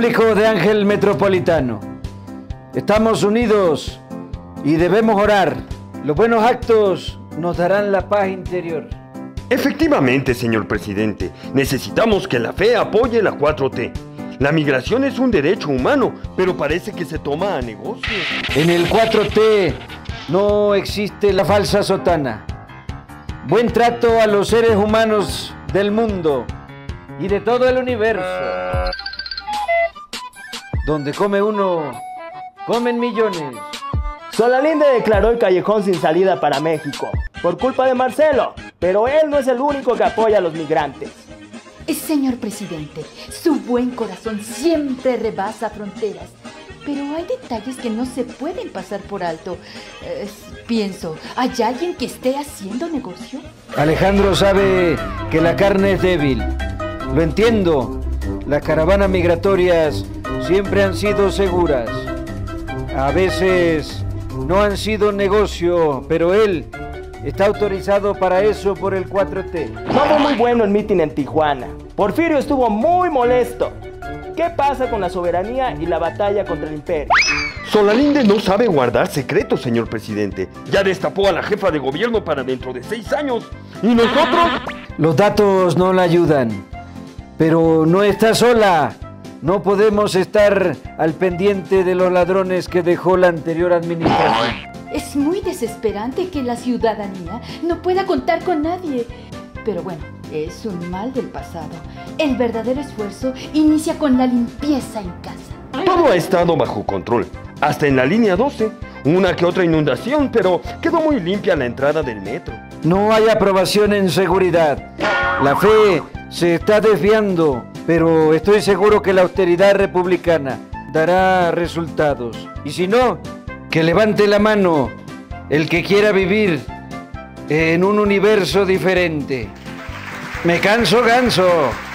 público de Ángel Metropolitano. Estamos unidos y debemos orar. Los buenos actos nos darán la paz interior. Efectivamente, señor presidente, necesitamos que la fe apoye la 4T. La migración es un derecho humano, pero parece que se toma a negocio. En el 4T no existe la falsa sotana. Buen trato a los seres humanos del mundo y de todo el universo. Donde come uno, comen millones. Solalinde declaró el callejón sin salida para México, por culpa de Marcelo, pero él no es el único que apoya a los migrantes. Señor presidente, su buen corazón siempre rebasa fronteras, pero hay detalles que no se pueden pasar por alto. Pienso, ¿hay alguien que esté haciendo negocio? Alejandro sabe que la carne es débil. Lo entiendo. Las caravanas migratorias siempre han sido seguras. A veces no han sido negocio, pero él está autorizado para eso por el 4T. No fue muy bueno el mitin en Tijuana. Porfirio estuvo muy molesto. ¿Qué pasa con la soberanía y la batalla contra el imperio? Solalinde no sabe guardar secretos, señor presidente. Ya destapó a la jefa de gobierno para dentro de 6 años. ¿Y nosotros? Los datos no la ayudan. Pero no está sola. No podemos estar al pendiente de los ladrones que dejó la anterior administración. Es muy desesperante que la ciudadanía no pueda contar con nadie. Pero bueno, es un mal del pasado. El verdadero esfuerzo inicia con la limpieza en casa. Todo ha estado bajo control, hasta en la línea 12. Una que otra inundación, pero quedó muy limpia la entrada del metro. No hay aprobación en seguridad. La fe se está desviando, pero estoy seguro que la austeridad republicana dará resultados. Y si no, que levante la mano el que quiera vivir en un universo diferente. Me canso, ganso.